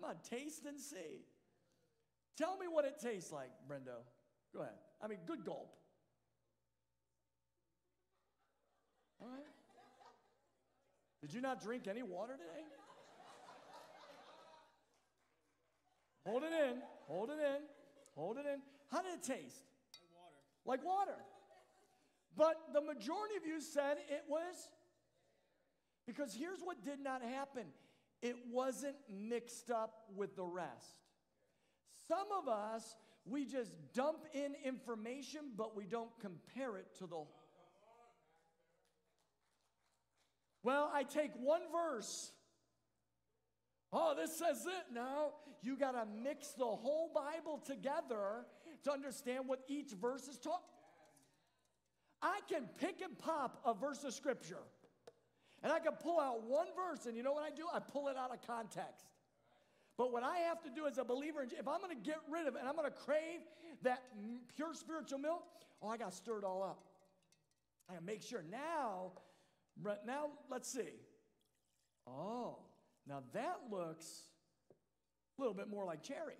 Come on, taste and see. Tell me what it tastes like, Brendo. Go ahead. I mean, good gulp. All right. Did you not drink any water today? Hold it in. Hold it in. Hold it in. How did it taste? Like water. Like water. But the majority of you said it was, because here's what did not happen. It wasn't mixed up with the rest. Some of us, we just dump in information, but we don't compare it to the whole. Well, I take one verse. Oh, this says it. No, you got to mix the whole Bible together to understand what each verse is taught. I can pick and pop a verse of Scripture, and I can pull out one verse, and you know what I do? I pull it out of context. But what I have to do as a believer, if I'm going to get rid of it and I'm going to crave that pure spiritual milk, oh, I got to stir it all up. I got to make sure. Now, let's see. Oh, now that looks a little bit more like cherry.